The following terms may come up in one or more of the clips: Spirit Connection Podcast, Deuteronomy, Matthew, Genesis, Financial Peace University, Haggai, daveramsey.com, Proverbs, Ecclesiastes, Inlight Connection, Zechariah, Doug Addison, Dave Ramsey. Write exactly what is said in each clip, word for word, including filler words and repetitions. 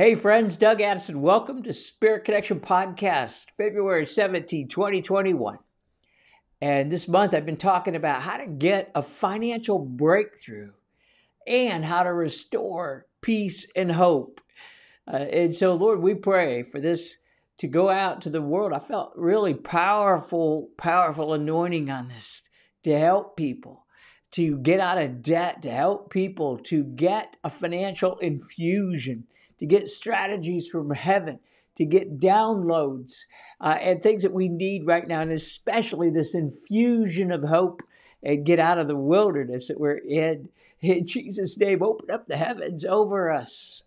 Hey friends, Doug Addison. Welcome to Spirit Connection Podcast, February seventeenth, twenty twenty-one. And this month I've been talking about how to get a financial breakthrough and how to restore peace and hope. Uh, and so, Lord, we pray for this to go out to the world. I felt really powerful, powerful anointing on this to help people, to get out of debt, to help people, to get a financial infusion, to get strategies from heaven, to get downloads uh, and things that we need right now, and especially this infusion of hope and get out of the wilderness that we're in. In Jesus' name, open up the heavens over us.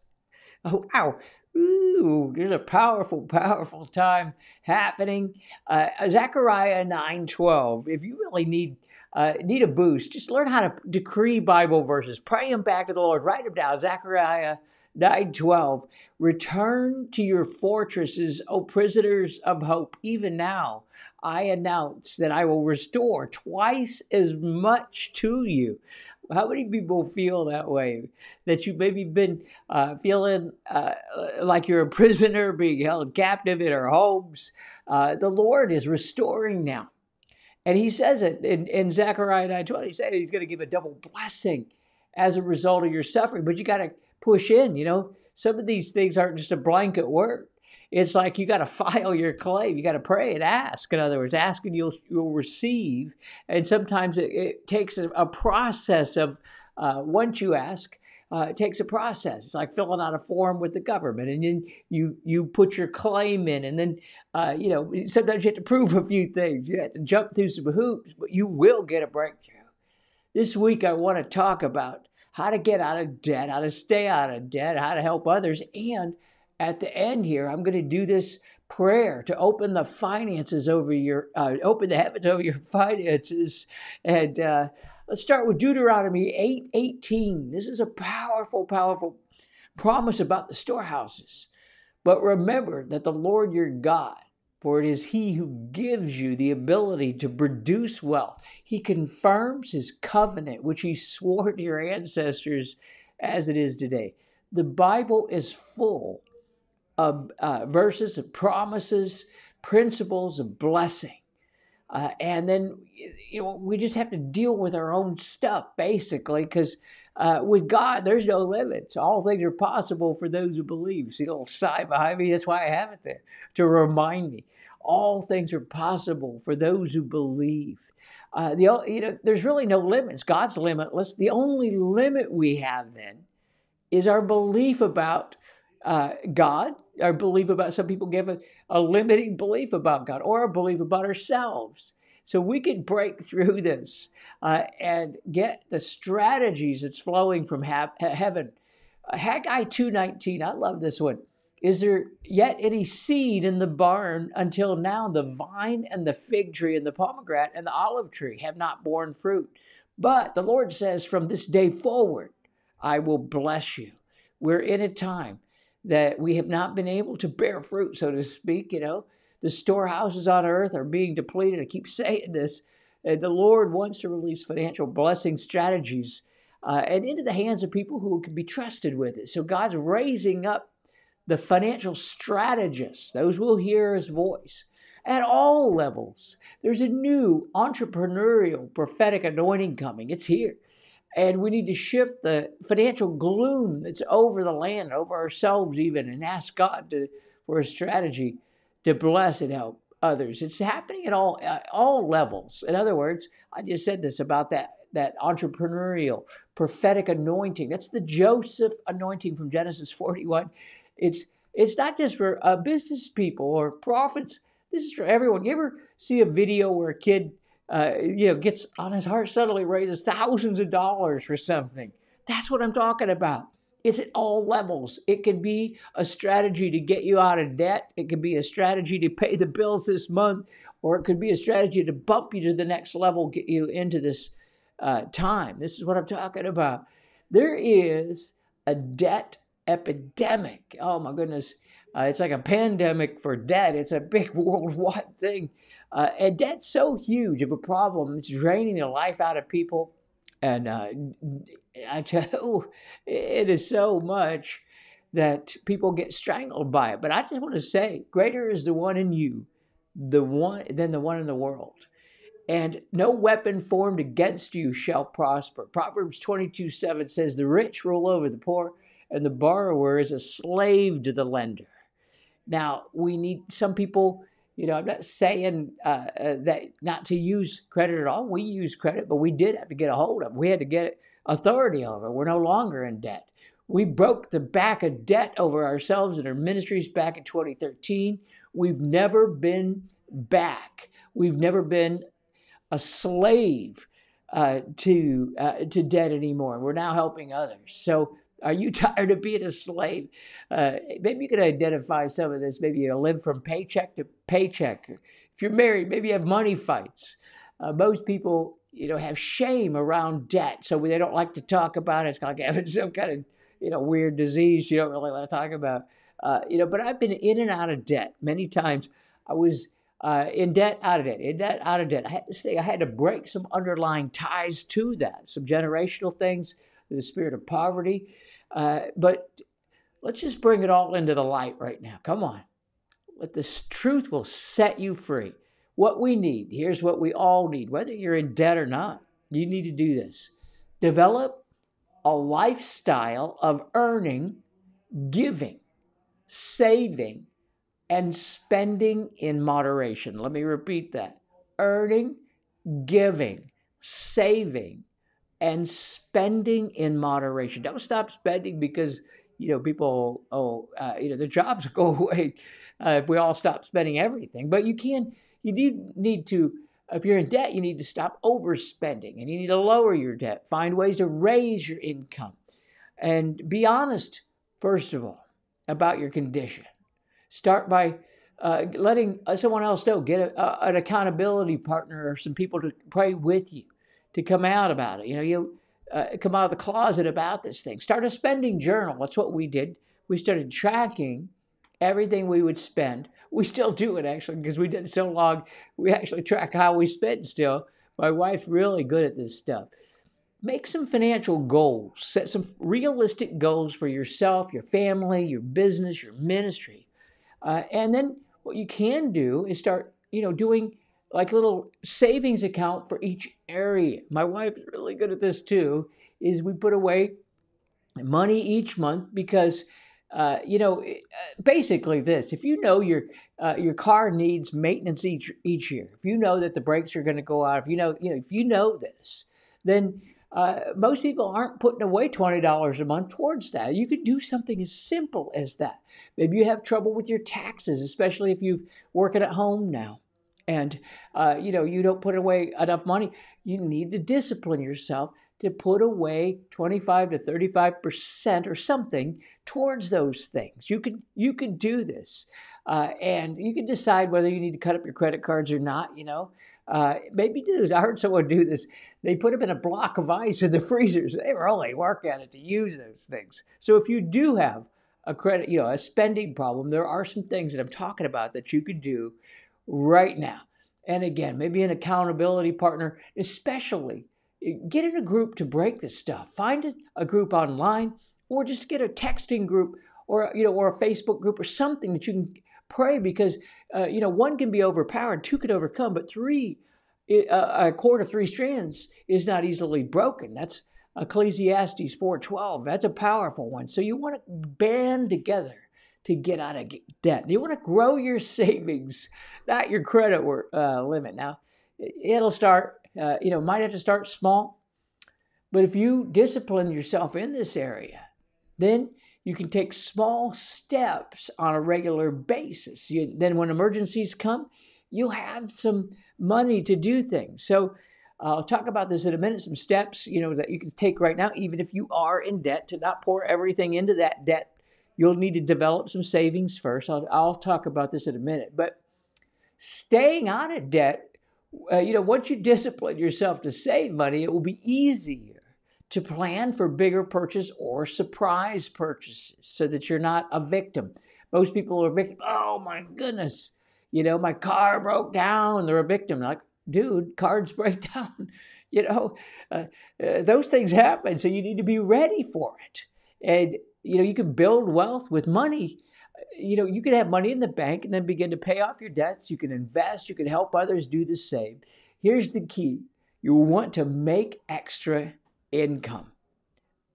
Oh, wow. Ooh, there's a powerful, powerful time happening. Uh, Zechariah nine twelve. If you really need uh, need a boost, just learn how to decree Bible verses. Pray them back to the Lord. Write them down. Zechariah nine twelve. Return to your fortresses, O prisoners of hope. Even now, I announce that I will restore twice as much to you. How many people feel that way? That you've maybe been uh, feeling uh, like you're a prisoner, being held captive in our homes. Uh, the Lord is restoring now. And he says it in, in Zechariah nine twenty. He says he's going to give a double blessing as a result of your suffering. But you got to push in, you know. Some of these things aren't just a blanket word. It's like you got to file your claim. You got to pray and ask. In other words, ask and you'll, you'll receive. And sometimes it, it takes a, a process of, uh, once you ask, uh, it takes a process. It's like filling out a form with the government. And then you, you put your claim in. And then, uh, you know, sometimes you have to prove a few things. You have to jump through some hoops, but you will get a breakthrough. This week, I want to talk about how to get out of debt, how to stay out of debt, how to help others, and at the end here, I'm going to do this prayer to open the finances over your, uh, open the heavens over your finances. And uh, let's start with Deuteronomy eight eighteen. This is a powerful, powerful promise about the storehouses. But remember that the Lord your God, for it is he who gives you the ability to produce wealth. He confirms his covenant, which he swore to your ancestors as it is today. The Bible is full of uh, verses of promises, principles of blessing. Uh, and then, you know, we just have to deal with our own stuff, basically, because uh, with God, there's no limits. All things are possible for those who believe. See the little sign behind me? That's why I have it there, to remind me. All things are possible for those who believe. Uh, the, you know, there's really no limits. God's limitless. The only limit we have then is our belief about Uh, God, our belief about, some people give a, a limiting belief about God, or a belief about ourselves. So we can break through this uh, and get the strategies that's flowing from ha- heaven. Uh, Haggai two nineteen, I love this one. Is there yet any seed in the barn? Until now, the vine and the fig tree and the pomegranate and the olive tree have not borne fruit. But the Lord says, from this day forward, I will bless you. We're in a time that we have not been able to bear fruit, so to speak. You know, the storehouses on earth are being depleted. I keep saying this. And the Lord wants to release financial blessing strategies uh, and into the hands of people who can be trusted with it. So God's raising up the financial strategists, those who will hear his voice at all levels. There's a new entrepreneurial prophetic anointing coming. It's here. And we need to shift the financial gloom that's over the land, over ourselves even, and ask God to, for a strategy to bless and help others. It's happening at all at all levels. In other words, I just said this about that, that entrepreneurial, prophetic anointing. That's the Joseph anointing from Genesis forty-one. It's, it's not just for uh, business people or prophets. This is for everyone. You ever see a video where a kid Uh, you know, gets on his heart, suddenly raises thousands of dollars for something? That's what I'm talking about. It's at all levels. It can be a strategy to get you out of debt. It could be a strategy to pay the bills this month, or it could be a strategy to bump you to the next level, get you into this uh, time. This is what I'm talking about. There is a debt epidemic. Oh my goodness. Uh, it's like a pandemic for debt. It's a big worldwide thing. Uh, and debt's so huge of a problem. It's draining the life out of people. And uh, I tell you, it is so much that people get strangled by it. But I just want to say, greater is the one in you the one than the one in the world. And no weapon formed against you shall prosper. Proverbs twenty-two seven says, the rich rule over the poor, and the borrower is a slave to the lender. Now, we need some people, you know, I'm not saying uh, uh, that not to use credit at all. We use credit, but we did have to get a hold of it. We had to get authority over it. We're no longer in debt. We broke the back of debt over ourselves and our ministries back in twenty thirteen. We've never been back. We've never been a slave uh, to uh, to debt anymore. We're now helping others. So are you tired of being a slave? Uh, maybe you can identify some of this. Maybe you live from paycheck to paycheck. If you're married, maybe you have money fights. Uh, most people, you know, have shame around debt, so they don't like to talk about it. It's like having some kind of, you know, weird disease you don't really want to talk about. Uh, you know, but I've been in and out of debt many times. I was Uh, in debt, out of debt, in debt, out of debt. I had this thing, I had to break some underlying ties to that, some generational things, the spirit of poverty. Uh, but let's just bring it all into the light right now. Come on. Let this truth will set you free. What we need, here's what we all need, whether you're in debt or not, you need to do this. Develop a lifestyle of earning, giving, saving, and spending in moderation. Let me repeat that. Earning, giving, saving, and spending in moderation. Don't stop spending because, you know, people, oh, uh, you know, their jobs go away uh, if we all stop spending everything. But you can, you need, need to, if you're in debt, you need to stop overspending, and you need to lower your debt. Find ways to raise your income. And be honest, first of all, about your condition. Start by uh, letting someone else know. Get a, a, an accountability partner or some people to pray with you, to come out about it. You know, you uh, come out of the closet about this thing. Start a spending journal. That's what we did. We started tracking everything we would spend. We still do it, actually, because we did it so long. We actually track how we spend still. My wife's really good at this stuff. Make some financial goals. Set some realistic goals for yourself, your family, your business, your ministry. Uh, and then what you can do is start, you know, doing like little savings account for each area. My wife's really good at this too, is we put away money each month because, uh, you know, basically this, if you know your uh, your car needs maintenance each each year, if you know that the brakes are going to go out, if you know, you know, if you know this, then uh, most people aren't putting away twenty dollars a month towards that. You could do something as simple as that. Maybe you have trouble with your taxes, especially if you're working at home now and uh, you know, you don't put away enough money. You need to discipline yourself to put away twenty-five to thirty-five percent or something towards those things. You could, you could do this uh, and you can decide whether you need to cut up your credit cards or not, you know. Uh, maybe do this. I heard someone do this. They put them in a block of ice in the freezers. They were only working at it to use those things. So if you do have a credit, you know, a spending problem, there are some things that I'm talking about that you could do right now. And again, maybe an accountability partner, especially get in a group to break this stuff. Find a group online, or just get a texting group, or, you know, or a Facebook group or something that you can pray, because, uh, you know, one can be overpowered, two could overcome, but three, uh, a cord of three strands is not easily broken. That's Ecclesiastes four twelve. That's a powerful one. So you want to band together to get out of debt. You want to grow your savings, not your credit uh, limit. Now, it'll start, uh, you know, might have to start small, but if you discipline yourself in this area, then you can take small steps on a regular basis. You, then when emergencies come, you'll have some money to do things. So uh, I'll talk about this in a minute, some steps, you know, that you can take right now, even if you are in debt, to not pour everything into that debt. You'll need to develop some savings first. I'll, I'll talk about this in a minute. But staying out of debt, uh, you know, once you discipline yourself to save money, it will be easier to plan for bigger purchase or surprise purchases so that you're not a victim. Most people are a victim. Oh my goodness, you know, my car broke down. They're a victim. Like, dude, cars break down. You know, uh, uh, those things happen. So you need to be ready for it. And, you know, you can build wealth with money. You know, you can have money in the bank and then begin to pay off your debts. You can invest. You can help others do the same. Here's the key. You want to make extra income.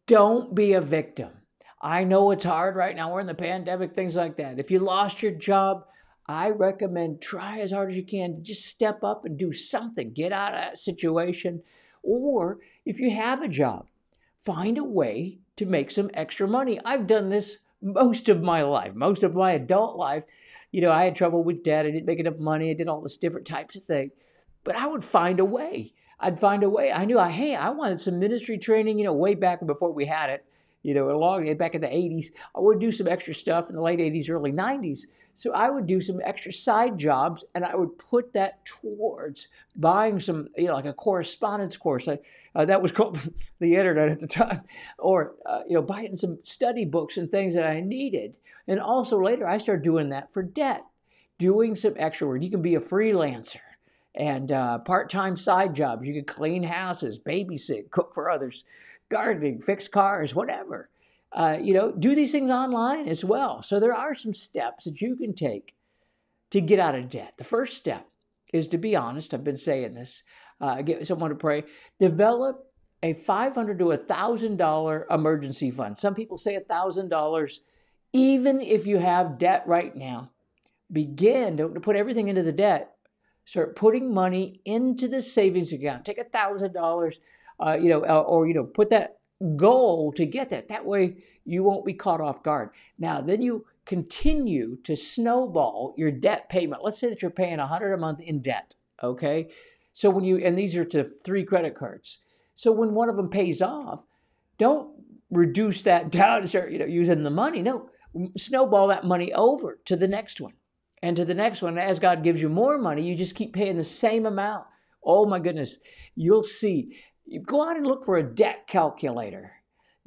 Don't be a victim. I know it's hard right now. We're in the pandemic, things like that. If you lost your job, I recommend try as hard as you can to just step up and do something. Get out of that situation. Or if you have a job, find a way to make some extra money. I've done this most of my life, most of my adult life. You know, I had trouble with debt. I didn't make enough money. I did all this different types of things. But I would find a way. I'd find a way. I knew, I, hey, I wanted some ministry training, you know, way back before we had it. You know, along back in the eighties, I would do some extra stuff in the late eighties, early nineties. So I would do some extra side jobs, and I would put that towards buying some, you know, like a correspondence course. I, uh, that was called the internet at the time. Or, uh, you know, buying some study books and things that I needed. And also later, I started doing that for debt, doing some extra work. You can be a freelancer and uh, part-time side jobs. You can clean houses, babysit, cook for others, gardening, fix cars, whatever. Uh, you know, do these things online as well. So there are some steps that you can take to get out of debt. The first step is to be honest. I've been saying this. Uh, get someone to pray. Develop a five hundred dollars to one thousand dollars emergency fund. Some people say one thousand dollars. Even if you have debt right now, begin to put everything into the debt. Start putting money into the savings account. Take one thousand dollars. Uh, you know, uh, or, you know, put that goal to get that. That way you won't be caught off guard. Now, then you continue to snowball your debt payment. Let's say that you're paying one hundred dollars a month in debt, okay? So when you, and these are to three credit cards. So when one of them pays off, don't reduce that down and start, you know, using the money. No, snowball that money over to the next one and to the next one. As God gives you more money, you just keep paying the same amount. Oh my goodness, you'll see. You go out and look for a debt calculator.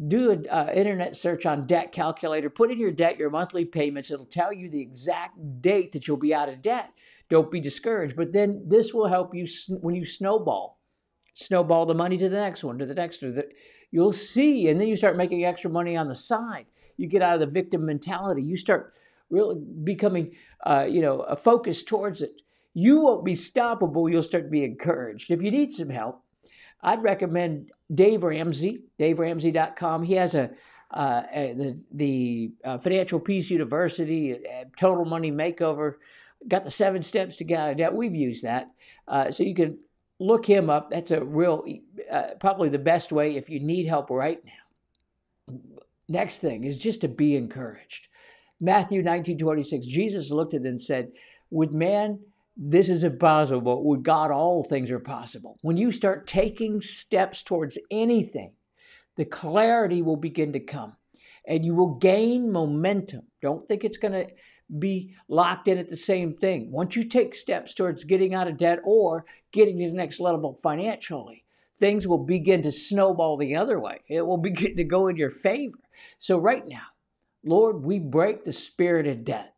Do an uh, internet search on debt calculator. Put in your debt, your monthly payments. It'll tell you the exact date that you'll be out of debt. Don't be discouraged. But then this will help you sn- when you snowball. Snowball the money to the next one, to the next one. You'll see, and then you start making extra money on the side. You get out of the victim mentality. You start really becoming, uh, you know, a focus towards it. You won't be stoppable. You'll start to be encouraged. If you need some help, I'd recommend Dave Ramsey, dave ramsey dot com. He has a, uh, a the, the uh, Financial Peace University, a, a Total Money Makeover, got the seven steps to get out of debt. We've used that. Uh, so you can look him up. That's a real, uh, probably the best way if you need help right now. Next thing is just to be encouraged. Matthew nineteen twenty-six, Jesus looked at them and said, with man, this is impossible. With God, all things are possible. When you start taking steps towards anything, the clarity will begin to come and you will gain momentum. Don't think it's going to be locked in at the same thing. Once you take steps towards getting out of debt or getting to the next level financially, things will begin to snowball the other way. It will begin to go in your favor. So right now, Lord, we break the spirit of debt.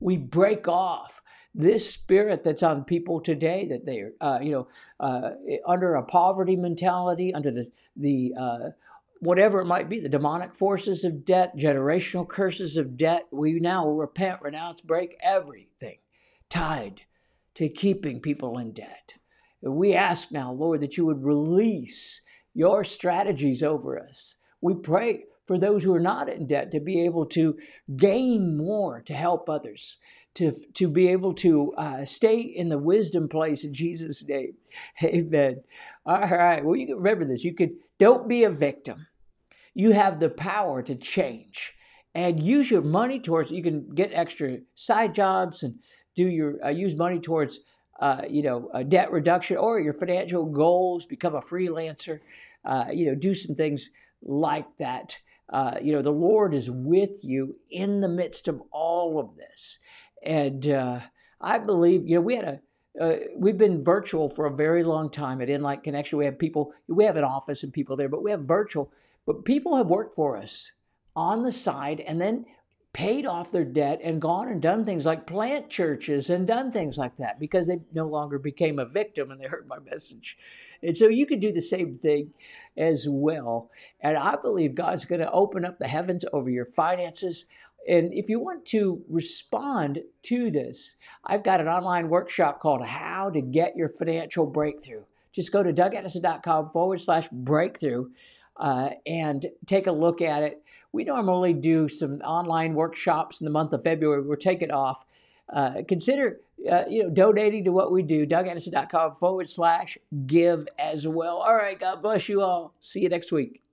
We break off this spirit that's on people today, that they are, uh, you know, uh, under a poverty mentality, under the, the uh, whatever it might be, the demonic forces of debt, generational curses of debt. We now repent, renounce, break everything tied to keeping people in debt. We ask now, Lord, that you would release your strategies over us. We pray for those who are not in debt to be able to gain more, to help others, to, to be able to uh, stay in the wisdom place in Jesus' name. Amen. All right. Well, you can remember this. You could, don't be a victim. You have the power to change and use your money towards, you can get extra side jobs and do your, uh, use money towards, uh, you know, a debt reduction or your financial goals, become a freelancer, uh, you know, do some things like that. Uh, you know, the Lord is with you in the midst of all of this. And uh, I believe, you know, we had a, uh, we've been virtual for a very long time at Inlight Connection. We have people, we have an office and people there, but we have virtual. But people have worked for us on the side and then paid off their debt and gone and done things like plant churches and done things like that because they no longer became a victim and they heard my message. And so you can do the same thing as well. And I believe God's going to open up the heavens over your finances. And if you want to respond to this, I've got an online workshop called How to Get Your Financial Breakthrough. Just go to dougaddison.com forward slash breakthrough uh, and take a look at it. We normally do some online workshops in the month of February. We'll take it off. Uh, consider uh, you know, donating to what we do, dougaddison.com forward slash give as well. All right, God bless you all. See you next week.